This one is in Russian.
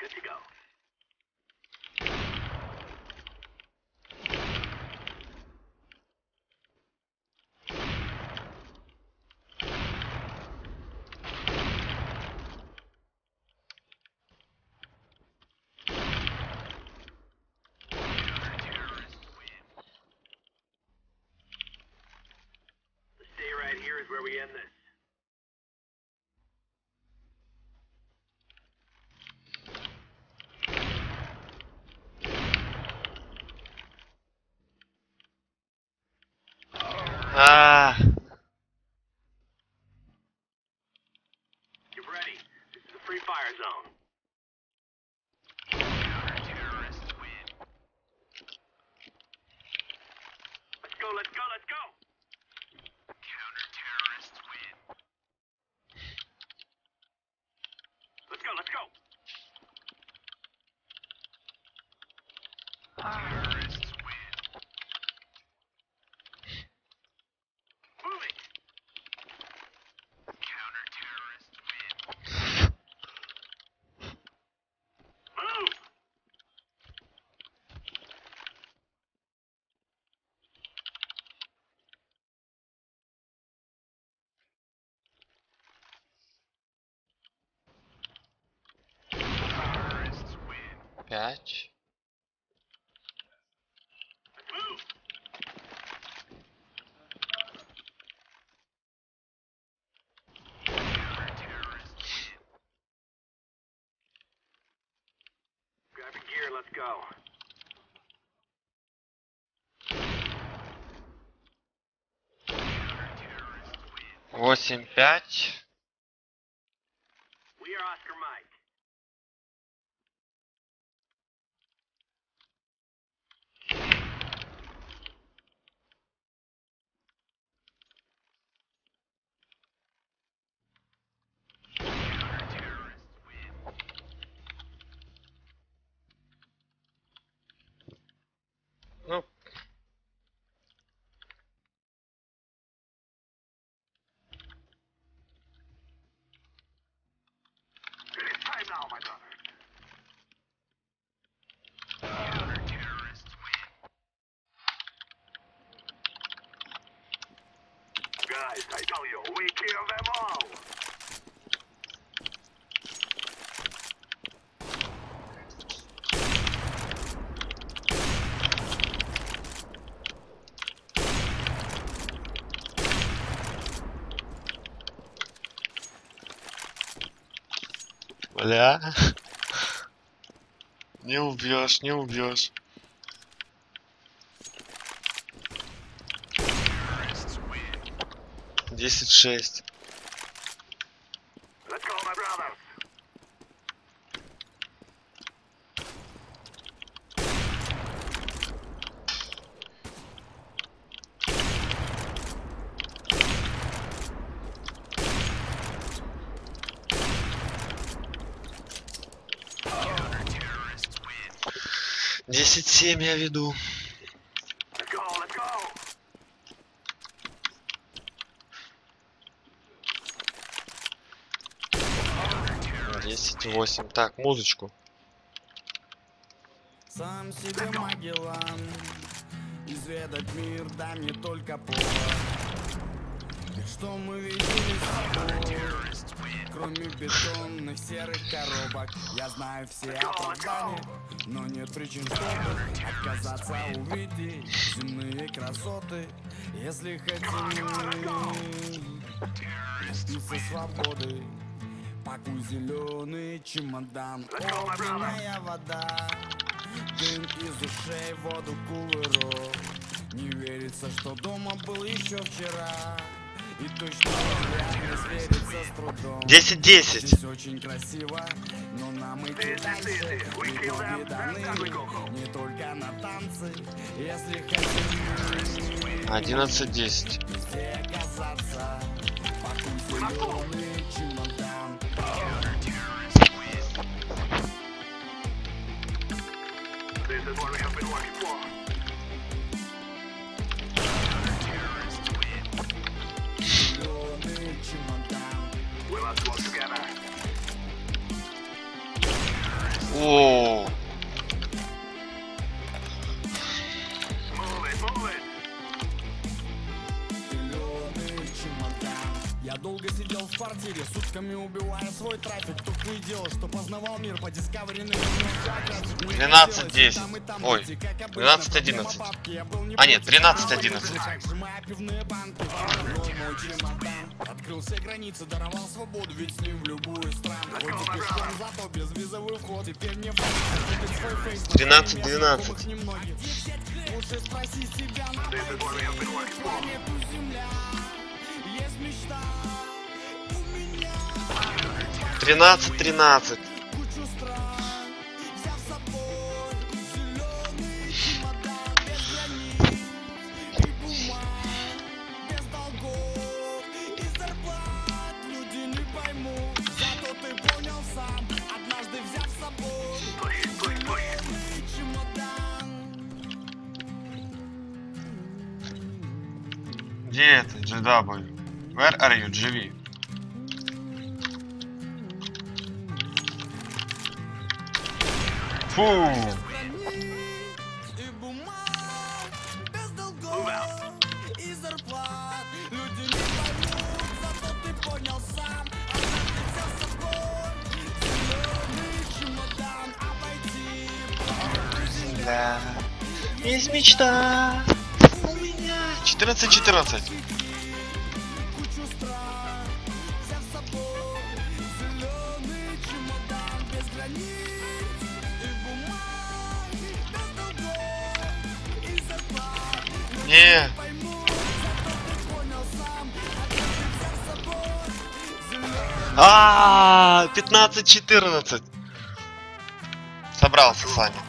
Good to go. Where we end this. You're ready. This is a free fire zone. Counter-terrorists win. Let's go, let's go, let's go! Let's go. Terrorists win. Move it. Counter-terrorists win. Move. Catch. Move. Grab a gear, let's go. Counter-terrorist win. 8-5. We are Oscar Mike. Now, my brother. Counter-terrorists win. Guys, I tell you, we kill them all. Бля, не убьешь, не убьешь. Десять шесть. Десять семь я веду. Let's go, let's go. 10-8. Так, музычку. Сам себе Магеллан. Изведать мир, да мне только повод. Что мы видели с тобой, кроме бетонных серых коробок. Я знаю все оправдания, но нет причин, чтобы отказаться увидеть земные красоты. Если хотим спиться свободы, пакуй зеленый чемодан. Огненная вода, дым из ушей, воду кувырок. Не верится, что дома был еще вчера. 10-10. Очень красиво, но нам идти дальше. Не только на танцы, если хотим. 11-10. Whoa. Я долго сидел в квартире, сутками убивая свой трафик. Только и дело, что познавал мир по Discovery. 12-10. Ой, 12-11. А нет, 13-11. Открыл все границы, даровал свободу, ведь с ним в любую страну. 13-12. Лучше спроси себя, есть мечта у меня. 13-13. Кучу стран взяв с собой, зеленый чемодан, без границ и бумаг, без долгов и зарплат. Люди не поймут, зато ты понял сам, однажды взяв с собой зеленый чемодан. Где это, JW? Where are you, JW? Фу! Да. Есть мечта у меня. 14-14. Не. А, 15-14. Собрался, Саня.